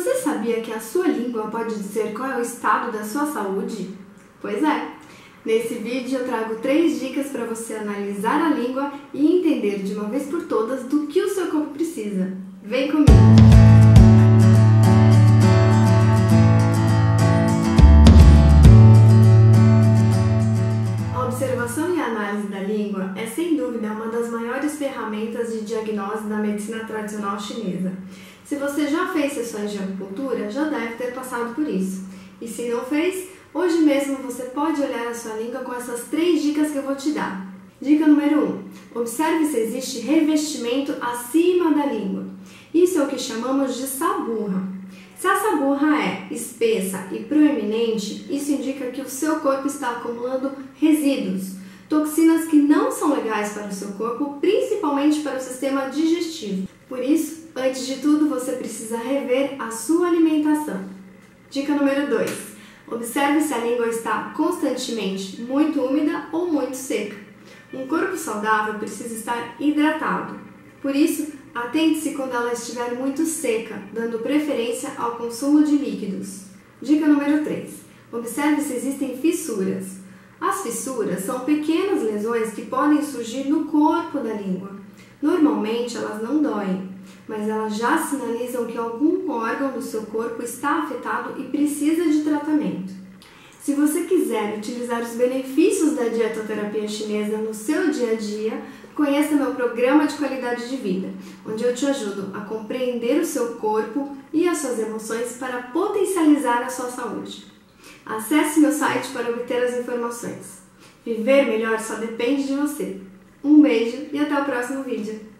Você sabia que a sua língua pode dizer qual é o estado da sua saúde? Pois é! Nesse vídeo eu trago 3 dicas para você analisar a língua e entender de uma vez por todas do que o seu corpo precisa. Vem comigo! A observação e a análise da língua é sem dúvida uma das maiores ferramentas de diagnóstico da medicina tradicional chinesa. Se você já fez sessões de acupuntura, já deve ter passado por isso. E se não fez, hoje mesmo você pode olhar a sua língua com essas 3 dicas que eu vou te dar. Dica número 1. Observe se existe revestimento acima da língua. Isso é o que chamamos de saburra. Se a saburra é espessa e proeminente, isso indica que o seu corpo está acumulando resíduos, toxinas que não são legais para o seu corpo, principalmente para o sistema digestivo. Por isso, antes de tudo, você precisa rever a sua alimentação. Dica número 2. Observe se a língua está constantemente muito úmida ou muito seca. Um corpo saudável precisa estar hidratado. Por isso, atente-se quando ela estiver muito seca, dando preferência ao consumo de líquidos. Dica número 3. Observe se existem fissuras. As fissuras são pequenas lesões que podem surgir no corpo da língua. Normalmente elas não doem, mas elas já sinalizam que algum órgão do seu corpo está afetado e precisa de tratamento. Se você quiser utilizar os benefícios da dietoterapia chinesa no seu dia a dia, conheça meu programa de qualidade de vida, onde eu te ajudo a compreender o seu corpo e as suas emoções para potencializar a sua saúde. Acesse meu site para obter as informações. Viver melhor só depende de você. Um beijo e até o próximo vídeo!